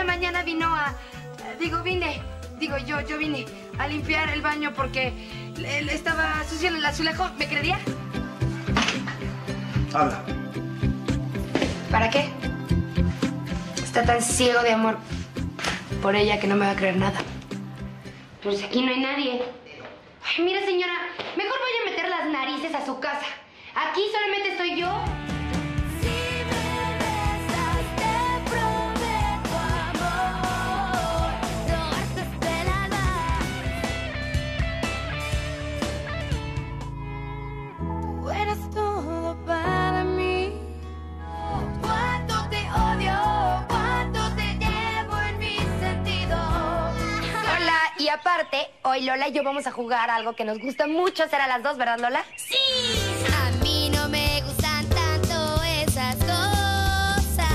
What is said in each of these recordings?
la mañana vino a... Digo, yo vine a limpiar el baño porque le estaba sucio en el azulejo. ¿Me creería? Habla. ¿Para qué? Está tan ciego de amor por ella que no me va a creer nada. Pues aquí no hay nadie. Ay, mira, señora, mejor vaya a meter las narices a su casa. Aquí solamente estoy yo. Aparte, hoy Lola y yo vamos a jugar algo que nos gusta mucho hacer a las dos, ¿verdad, Lola? ¡Sí! A mí no me gustan tanto esas cosas,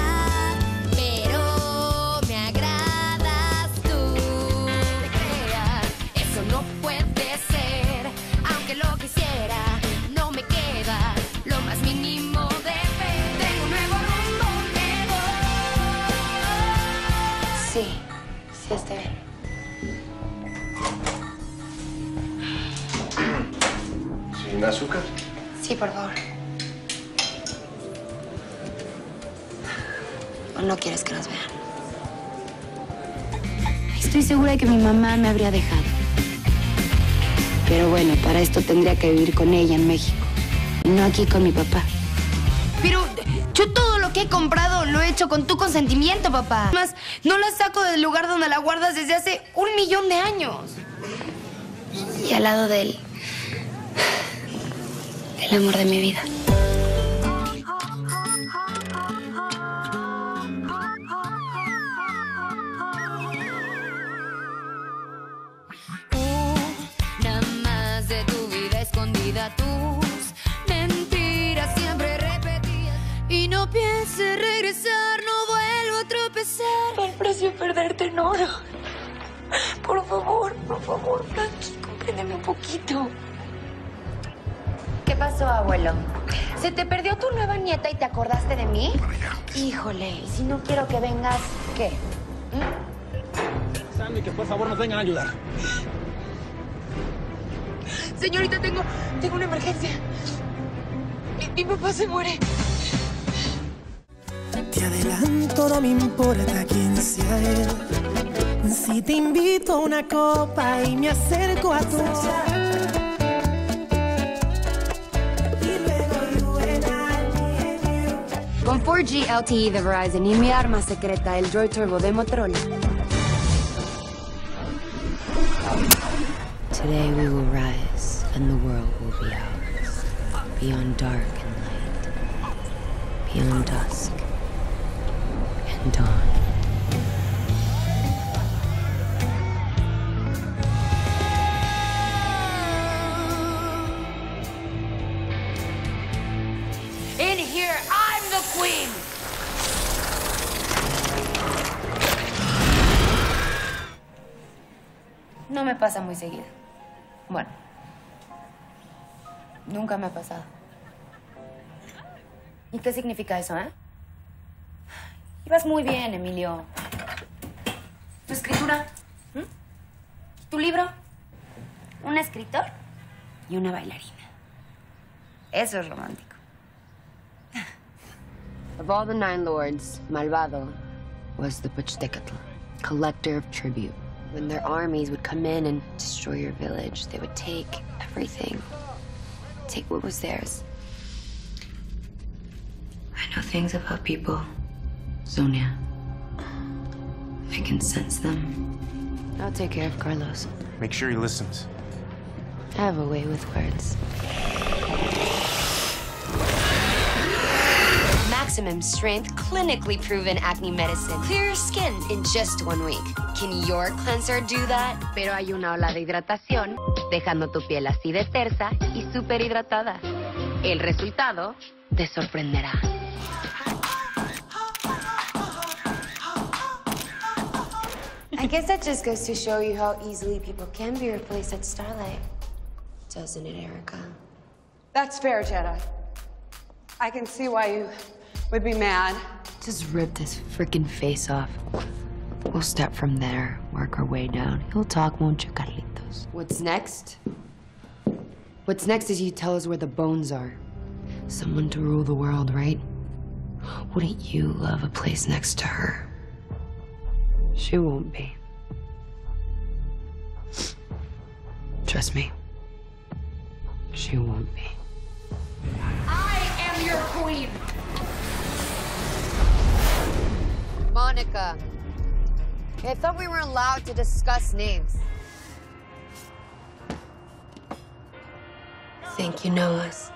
pero me agradas tú. Te creas, eso no puede ser, aunque lo quisiera, no me queda lo más mínimo de fe. Tengo un nuevo rumbo, nuevo. Sí, sí, está bien. ¿Sin azúcar? Sí, por favor. ¿O no quieres que nos vean? Estoy segura de que mi mamá me habría dejado. Pero bueno, para esto tendría que vivir con ella en México. No aquí con mi papá. Pero yo todo lo que he comprado lo he hecho con tu consentimiento, papá. Además, no la saco del lugar donde la guardas desde hace 1 millón de años. Y al lado de él. El amor de mi vida. Nada más de tu vida escondida, tus mentiras siempre repetidas. Y no pienses regresar, no vuelvo a tropezar. El precio es perderte en oro. Por favor, Frankie, compréndeme un poquito. ¿Qué pasó, abuelo? ¿Se te perdió tu nueva nieta y te acordaste de mí? Híjole, y si no quiero que vengas, ¿qué? ¿Mm? Sandy, que por favor nos vengan a ayudar. Señorita, tengo una emergencia. Mi papá se muere. Te adelanto, no me importa quién sea él. Si te invito a una copa y me acerco a tu casa. Con 4G LTE de Verizon y mi arma secreta, el Droid Turbo de Motorola. Today we will rise and the world will be ours. Beyond dark and light. Beyond dusk and dawn. No me pasa muy seguido. Bueno, nunca me ha pasado. ¿Y qué significa eso, eh? Ibas muy bien, Emilio. ¿Tu escritura? ¿Mm? ¿Tu libro? Un escritor y una bailarina. Eso es romántico. Of all the 9 lords, Malvado was the Pochtecatl, collector of tribute. When their armies would come in and destroy your village, they would take everything. Take what was theirs. I know things about people, Zonia. I can sense them. I'll take care of Carlos. Make sure he listens. I have a way with words. Maximum strength, clinically proven acne medicine. Clear your skin in just 1 week. Can your cleanser do that? Pero hay una ola de hidratación, dejando tu piel así de tersa y súper hidratada. El resultado te sorprenderá. I guess that just goes to show you how easily people can be replaced at Starlight. Doesn't it, Erica? That's fair, Jenna. I can see why you would be mad. Just rip this freaking face off. We'll step from there, work our way down. He'll talk, won't you, Carlitos? What's next? What's next is you tell us where the bones are. Someone to rule the world, right? Wouldn't you love a place next to her? She won't be. Trust me. She won't be. I am your queen! Monica. I thought we were allowed to discuss names. Think you know us.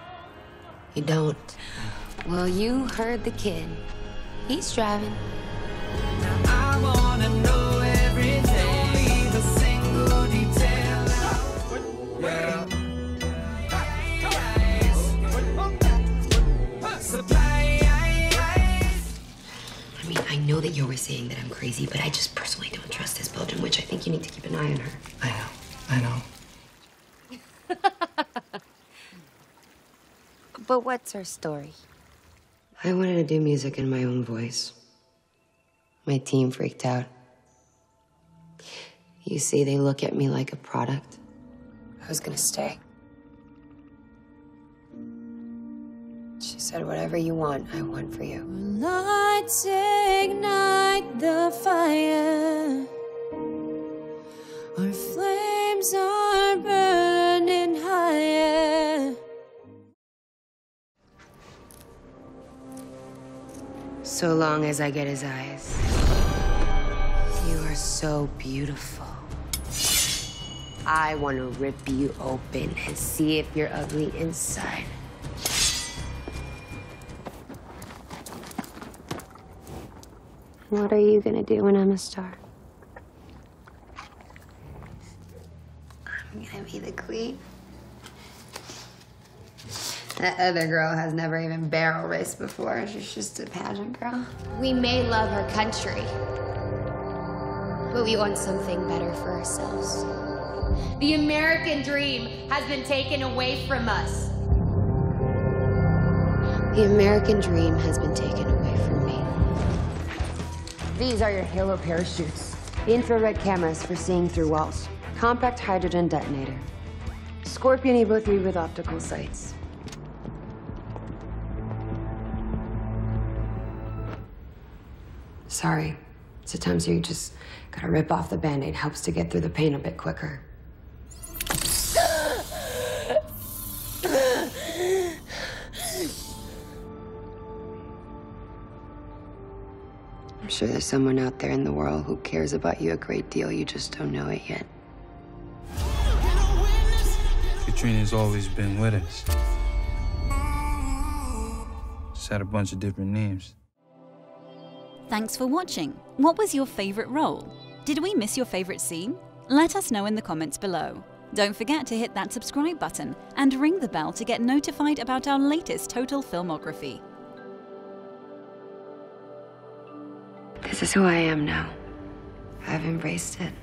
You don't. Well, you heard the kid. He's driving. Now I wanna know everything. Only the single detail. I mean, I know that you were saying that I'm crazy, but I just personally don't trust this Belgian witch. I think you need to keep an eye on her. I know. But what's her story? I wanted to do music in my own voice. My team freaked out. You see, they look at me like a product. I was gonna stay. She said, whatever you want, I want for you. Lights ignite the fire. Our flames are burning higher. So long as I get his eyes. You are so beautiful. I want to rip you open and see if you're ugly inside. What are you gonna do when I'm a star? I'm gonna be the queen. That other girl has never even barrel raced before. She's just a pageant girl. We may love our country, but we want something better for ourselves. The American dream has been taken away from us. The American dream has been taken away from me. These are your halo parachutes. Infrared cameras for seeing through walls. Compact hydrogen detonator. Scorpion Evo 3 with optical sights. Sorry. Sometimes you just gotta rip off the Band-Aid. Helps to get through the pain a bit quicker. I'm sure there's someone out there in the world who cares about you a great deal. You just don't know it yet. Katrina's always been with us. Just had a bunch of different names. Thanks for watching. What was your favorite role? Did we miss your favorite scene? Let us know in the comments below. Don't forget to hit that subscribe button and ring the bell to get notified about our latest total filmography. This is who I am now. I've embraced it.